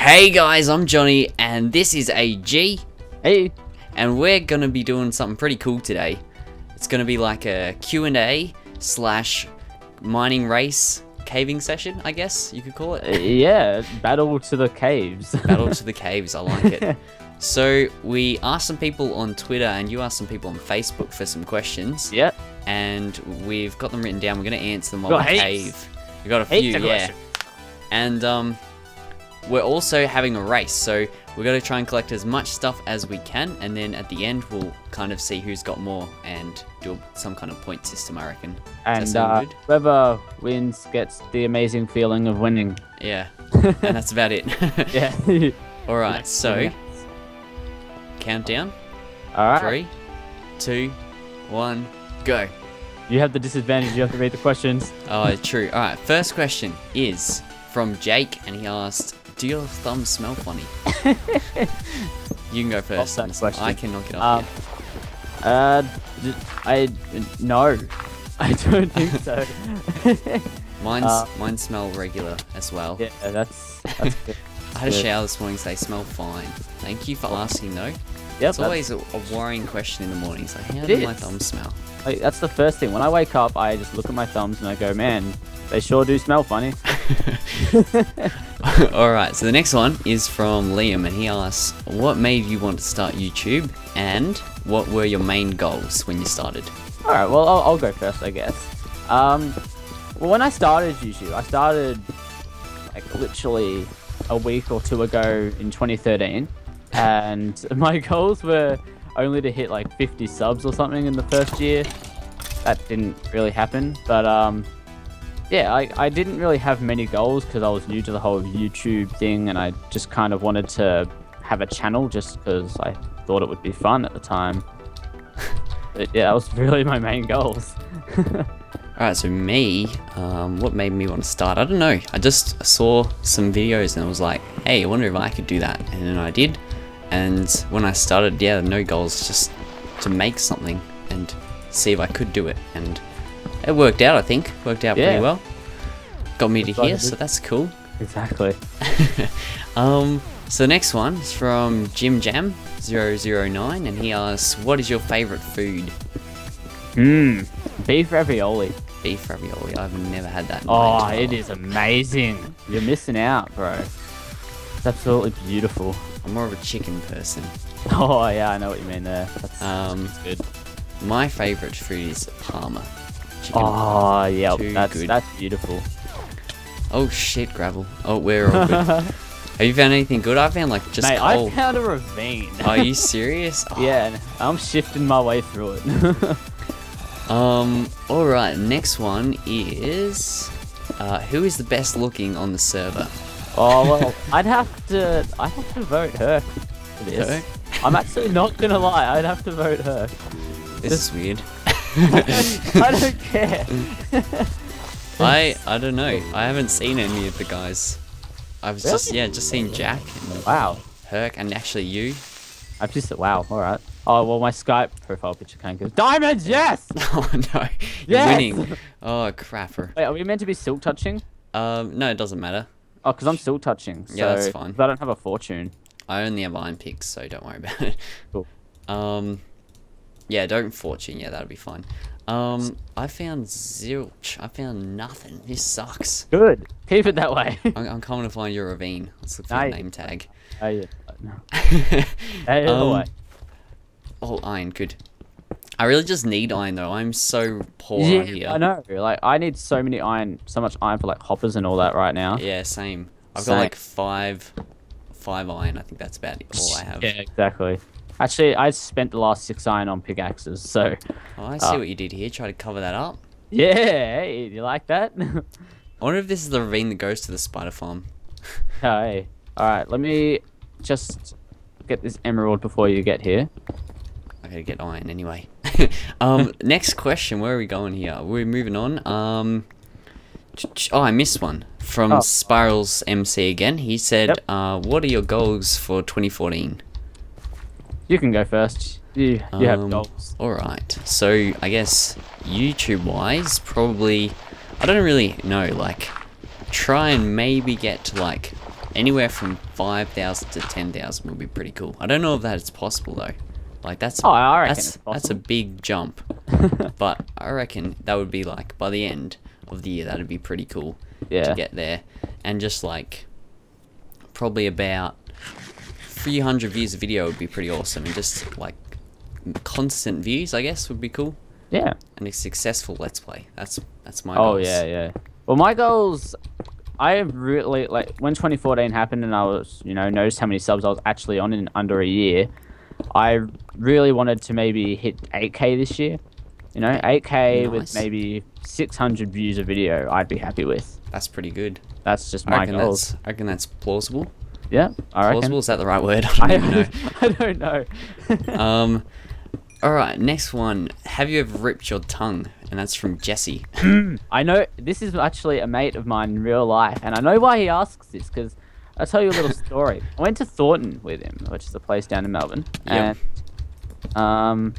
Hey guys, I'm Johnny and this is AG. Hey. And we're gonna be doing something pretty cool today. It's gonna be like a Q&A / mining race caving session, I guess you could call it. Yeah, battle to the caves. Battle to the caves, I like it. So we asked some people on Twitter and you asked some people on Facebook for some questions. Yep. And we've got them written down. We're gonna answer them on cave. We got a few, yeah. And we're also having a race, so we're gonna try and collect as much stuff as we can, and then at the end we'll kind of see who's got more and do some kind of point system, I reckon. And whoever wins gets the amazing feeling of winning. Yeah, and that's about it. Yeah. All right, so countdown. All right. 3, 2, 1, go. You have the disadvantage, you have to read the questions. Oh, true. Alright, first question is from Jake, and he asked, do your thumbs smell funny? You can go first. I can knock it off. No. I don't think so. Mine smell regular as well. Yeah, that's good. I had a shower this morning, so they smell fine. Thank you for asking, though. Yep, it's always a worrying question in the morning. It's like, how do my thumbs smell? Like, that's the first thing. When I wake up, I just look at my thumbs and I go, man, they sure do smell funny. Alright, so the next one is from Liam, and he asks, what made you want to start YouTube, and what were your main goals when you started? Alright, well, I'll go first, I guess. Well, when I started YouTube, I started, like, literally a week or two ago in 2013, and my goals were only to hit like 50 subs or something in the first year. That didn't really happen, but yeah, I didn't really have many goals because I was new to the whole YouTube thing, and I just kind of wanted to have a channel just because I thought it would be fun at the time. But yeah, that was really my main goals. Alright, so me, what made me want to start? I don't know, I just saw some videos and I was like, hey, I wonder if I could do that, and then I did. And when I started, yeah, no goals, just to make something and see if I could do it. And it worked out, I think. Worked out pretty well. Got me to here, so that's cool. Exactly. So the next one is from JimJam009, and he asks, what is your favourite food? Beef ravioli. Beef ravioli. I've never had that. Oh, it is amazing. You're missing out, bro. It's absolutely beautiful. I'm more of a chicken person. Oh yeah, I know what you mean there. That's good. My favourite food is parma. Chicken parma. Yeah, that's beautiful. Oh shit, gravel. Oh, we're all good. Have you found anything good? I found like just coal. I found a ravine. Are you serious? Oh. Yeah, I'm shifting my way through it. All right, next one is who is the best looking on the server? Oh well, I'd have to vote her for this. Her? I'm actually not gonna lie, I'd have to vote her. This is weird. I don't care. I don't know. I haven't seen any of the guys. I've just seen Jack. And Herc, and actually you. I've just alright. Oh well, my Skype profile picture can't go. Diamonds, yes! Oh no. Yes! You're winning. Oh crapper. Wait, are we meant to be silk touching? No, it doesn't matter. Oh, because I'm still touching. So yeah, that's fine. I don't have a fortune. I only have iron picks, so don't worry about it. Cool. Yeah, don't fortune. Yeah, that'll be fine. I found zilch. I found nothing. This sucks. Good. Keep it that way. I'm coming to find your ravine. Let's look for your name tag. Oh, yeah. No. Way. Oh, iron. Good. I really just need iron though. I'm so poor here. I know. Like I need so much iron for like hoppers and all that right now. Yeah, same. I've got like five iron. I think that's about all I have. Yeah, exactly. Actually, I spent the last 6 iron on pickaxes. So. Oh, I see what you did here. Try to cover that up. Yeah, hey, you like that? I wonder if this is the ravine that goes to the spider farm. Hey. All right. Let me just get this emerald before you get here. I gotta get iron anyway. Next question. Where are we going here? We're moving on. Oh, I missed one from Spirals MC again. He said, "What are your goals for 2014?" You can go first. You have goals. All right. So I guess YouTube-wise, probably I don't really know. Like, try and maybe get to like Anywhere from 5,000 to 10,000 would be pretty cool. I don't know if that's possible though. Like that's I reckon it's possible. That's a big jump. But I reckon that would be like by the end of the year, that'd be pretty cool. Yeah. To get there, and just like probably about 300 views a video would be pretty awesome, and just like constant views, I guess, would be cool. Yeah. And a successful Let's Play. That's my goals. Oh yeah, yeah. Well, my goals. I really like when 2014 happened, and I was, you know, noticed how many subs I was actually on in under a year. I really wanted to maybe hit 8K this year. You know, 8K nice. With maybe 600 views a video, I'd be happy with. That's pretty good. That's just my goals. I reckon that's plausible. Yeah, I reckon. Plausible, is that the right word? I don't know. I don't know. All right, next one. Have you ever ripped your tongue? And that's from Jesse. I know, this is actually a mate of mine in real life, and I know why he asks this, because I'll tell you a little story. I went to Thornton with him, which is a place down in Melbourne. Yep. And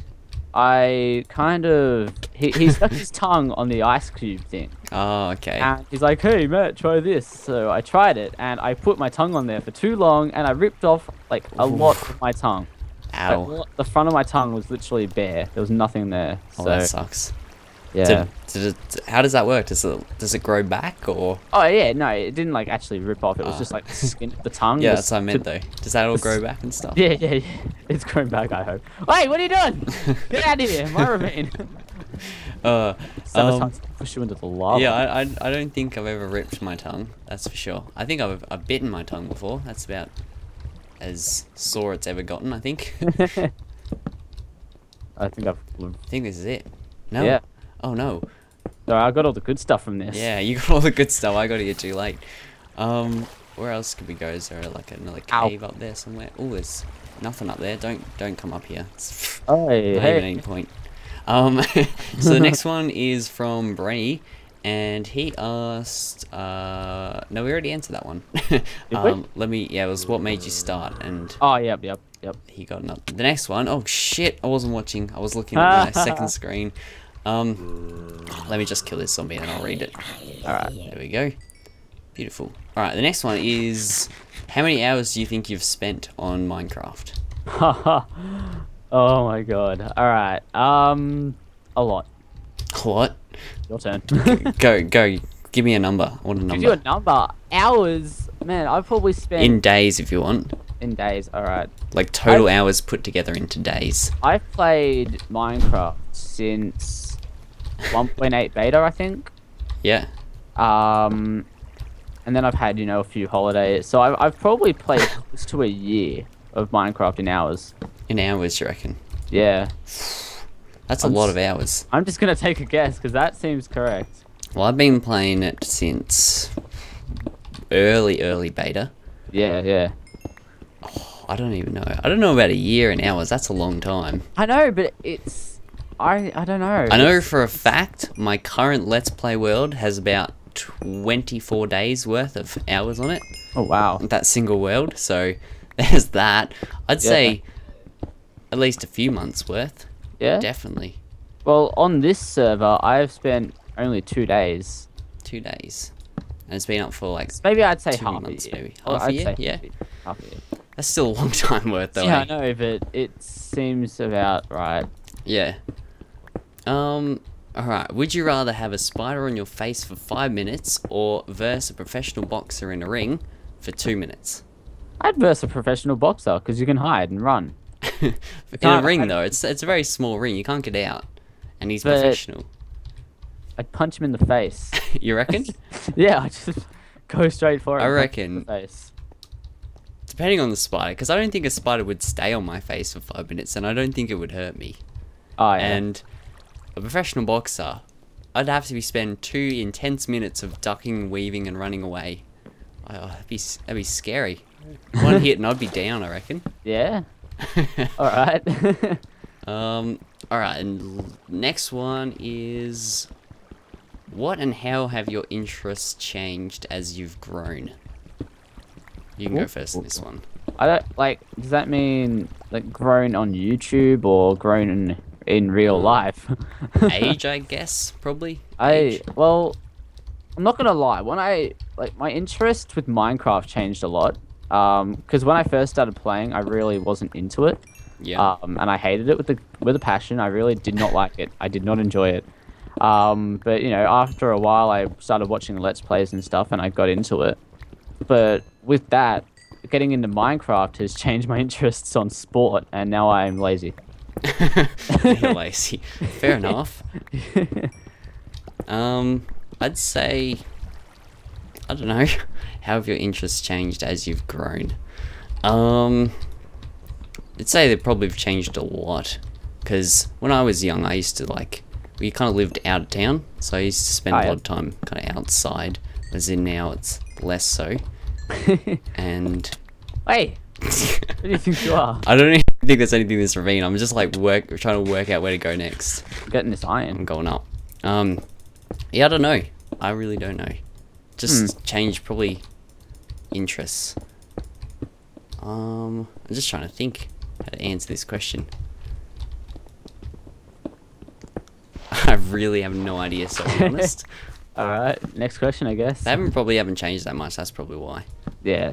I kind of... He stuck his tongue on the ice cube thing. Oh, okay. And he's like, hey, Matt, try this. So I tried it, and I put my tongue on there for too long, and I ripped off, like, a lot of my tongue. Ow. Like, the front of my tongue was literally bare. There was nothing there. Oh, so that sucks. Yeah. How does that work? Does it grow back or? Oh yeah, no, it didn't like actually rip off. It was just like the skin of the tongue. Yeah, that's what I meant though. Does that all grow back and stuff? Yeah, yeah, yeah. It's grown back, I hope. Hey, what are you doing? Get out of here, my ravine. Sometimes push you into the lava. Yeah, I don't think I've ever ripped my tongue. That's for sure. I think I've bitten my tongue before. That's about as sore it's ever gotten, I think. I think this is it. No. Yeah. Oh no. So I got all the good stuff from this. Yeah, you got all the good stuff. I got here too late. Where else could we go? Is there like another cave up there somewhere? Oh, there's nothing up there. Don't come up here. Oh, hey, not even any point. So the next one is from Brenny, and he asked. No, we already answered that one. Yeah, it was what made you start and. Oh yep. He got another. The next one. Oh shit! I wasn't watching. I was looking at my second screen. Let me just kill this zombie and I'll read it. Alright, there we go. Beautiful. Alright, the next one is... How many hours do you think you've spent on Minecraft? Oh my god. Alright, a lot. A lot? Your turn. go. Give me a number. I want a number. Give you a number? Hours? Man, I've probably spent... In days, if you want. In days, alright. Like total hours put together into days. I've played Minecraft since... 1.8 beta, I think. Yeah. And then I've had, you know, a few holidays. So I've probably played close to a year of Minecraft in hours. In hours, you reckon? Yeah. That's a lot of hours. I'm just going to take a guess, because that seems correct. Well, I've been playing it since early beta. Yeah, yeah. Oh, I don't even know. I don't know about a year in hours. That's a long time. I know, but it's... I don't know. I know for a fact my current Let's Play world has about 24 days worth of hours on it. Oh wow. That single world, so there's that. I'd say at least a few months worth. Yeah. Definitely. Well, on this server I've spent only 2 days. 2 days. And it's been up for like maybe I'd say half months, a year. Maybe. Half a year? Yeah. Half a year. That's still a long time worth though. Yeah, I know, but it seems about right. Yeah. Alright, would you rather have a spider on your face for 5 minutes or verse a professional boxer in a ring for 2 minutes? I'd verse a professional boxer because you can hide and run. In a ring though, it's a very small ring, you can't get out. And he's professional. I'd punch him in the face. You reckon? Yeah, I just go straight for it. I reckon. In the face. Depending on the spider, because I don't think a spider would stay on my face for 5 minutes and I don't think it would hurt me. Oh, yeah. And a professional boxer, I'd have to spend 2 intense minutes of ducking, weaving, and running away. Oh, that'd be scary. One hit and I'd be down, I reckon. Yeah. All right. All right. And next one is, what and how have your interests changed as you've grown? You can go first in this one. I don't like. Does that mean like grown on YouTube or grown in real life? Age, I guess, probably. Well, I'm not gonna lie, when I my interest with Minecraft changed a lot, because when I first started playing, I really wasn't into it. Yeah. And I hated it with a passion. I really did not like it. I did not enjoy it. But you know, after a while, I started watching Let's Plays and stuff, and I got into it. But with that, getting into Minecraft has changed my interests on sport, and now I'm lazy. You're lazy. Fair enough. I'd say, I don't know, how have your interests changed as you've grown? I'd say they probably have changed a lot, because when I was young, I used to we kind of lived out of town, so I used to spend a lot of time kind of outside, as in now it's less so. And hey, what do you think you are? I don't even think there's anything in this ravine. I'm just trying to work out where to go next. I'm getting this iron. I'm going up. Yeah, I don't know. I really don't know. Just change probably interests. I'm just trying to think how to answer this question. I really have no idea, so to be honest. Alright, next question, I guess. They probably haven't changed that much, that's probably why. Yeah.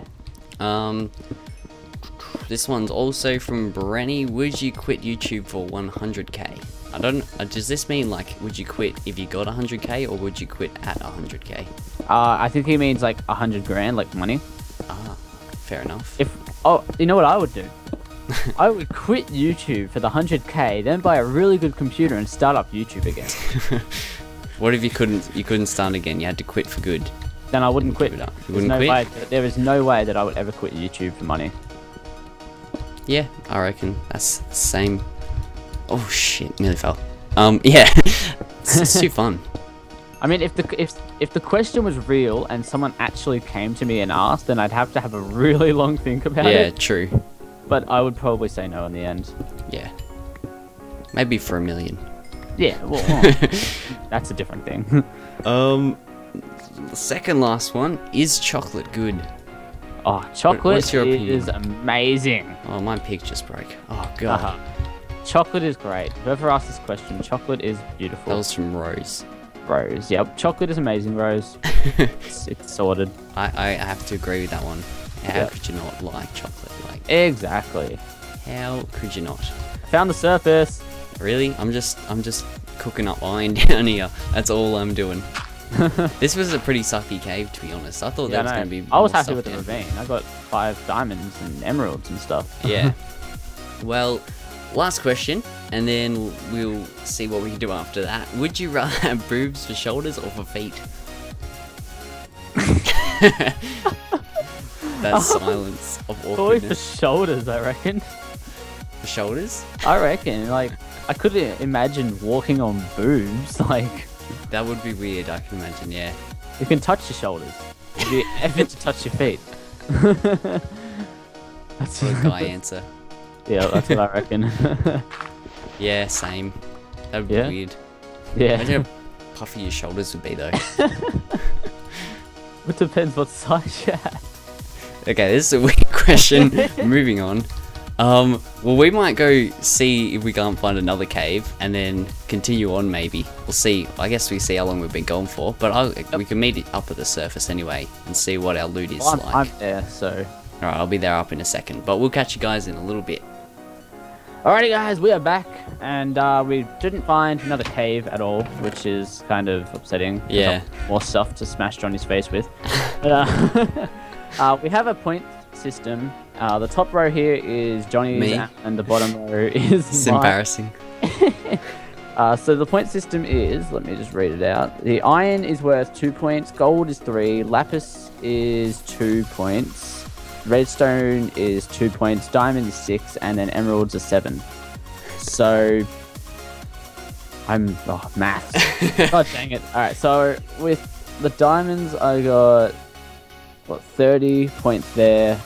This one's also from Brenny. Would you quit YouTube for 100k? I don't... Does this mean, would you quit if you got 100k, or would you quit at 100k? I think he means, 100 grand, money. Ah, fair enough. Oh, you know what I would do? I would quit YouTube for the 100k, then buy a really good computer and start up YouTube again. What if you couldn't start again? You had to quit for good. Then I wouldn't quit. You wouldn't quit? There is no way that I would ever quit YouTube for money. Yeah, I reckon that's the same. Oh shit, nearly fell. Yeah, it's too fun. I mean, if the question was real and someone actually came to me and asked, then I'd have to have a really long think about it. Yeah, true. But I would probably say no in the end. Yeah. Maybe for $1 million. Yeah, well, that's a different thing. Second last one, is chocolate good? Oh, chocolate is amazing. Oh, my pick just broke. Oh, God. Chocolate is great. Whoever asked this question, chocolate is beautiful. That was from Rose. Rose, yep. Chocolate is amazing, Rose. It's sorted. I have to agree with that one. How could you not like chocolate? Exactly. How could you not? Found the surface. Really? I'm just cooking up iron down here. That's all I'm doing. This was a pretty sucky cave, to be honest. I thought that was going to be. I was happy with the ravine. I got 5 diamonds and emeralds and stuff. Yeah. Well, last question, and then we'll see what we can do after that. Would you rather have boobs for shoulders or for feet? That silence of awkwardness. Probably for shoulders, I reckon. For shoulders? I reckon. I couldn't imagine walking on boobs. That would be weird, I can imagine, yeah. You can touch your shoulders. It'd be effort to touch your feet. That's a guy answer. Yeah, that's what I reckon. Yeah, same. That would be weird. Yeah. Imagine how puffy your shoulders would be, though. It depends what size you're at. Okay, this is a weird question. Moving on. Well, we might go see if we can't find another cave and then continue on, maybe. We'll see. I guess we see how long we've been going for, but we can meet it up at the surface anyway and see what our loot is like. I'm there, so... Alright, I'll be there up in a second, but we'll catch you guys in a little bit. Alrighty, guys, we are back, and we didn't find another cave at all, which is kind of upsetting. Yeah. More stuff to smash Johnny's face with. But, we have a point system. The top row here is Johnny's, and the bottom row is It's embarrassing. So the point system is, let me just read it out. The iron is worth 2 points, gold is 3, lapis is 2 points, redstone is 2 points, diamond is 6, and then emeralds are 7. So... maths. God dang it. Alright, so with the diamonds I got... 30 points there,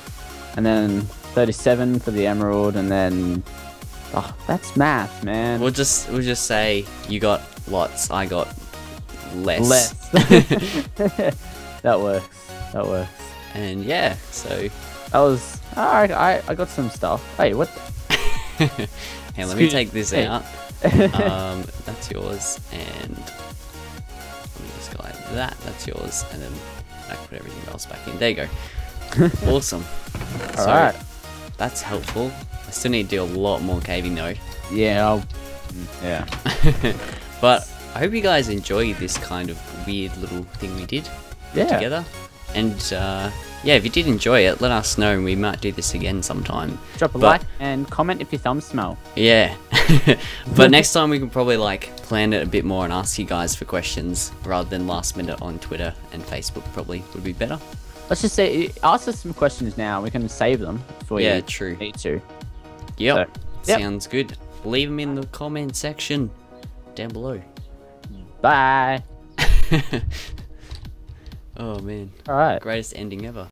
and then 37 for the emerald, and then that's math, man. We'll just say you got lots, I got less. That works. And yeah, so that was alright. I got some stuff. Hey, what? Hey, let me take this out. That's yours, and let me just just go like that. That's yours, and then I can put everything else back in. There you go. Awesome. All right. That's helpful. I still need to do a lot more caving though. Yeah. Yeah. But I hope you guys enjoy this kind of weird little thing we did together. And yeah, if you did enjoy it, let us know and we might do this again sometime. Drop a like and comment if your thumbs smell. Yeah. But next time we can probably like plan it a bit more and ask you guys for questions rather than last minute on Twitter and Facebook probably would be better. Let's just say, ask us some questions now. We can save them for you. Yeah, true. Need to. Yep. So, sounds good. Leave them in the comment section down below. Bye. Oh man. All right. Greatest ending ever.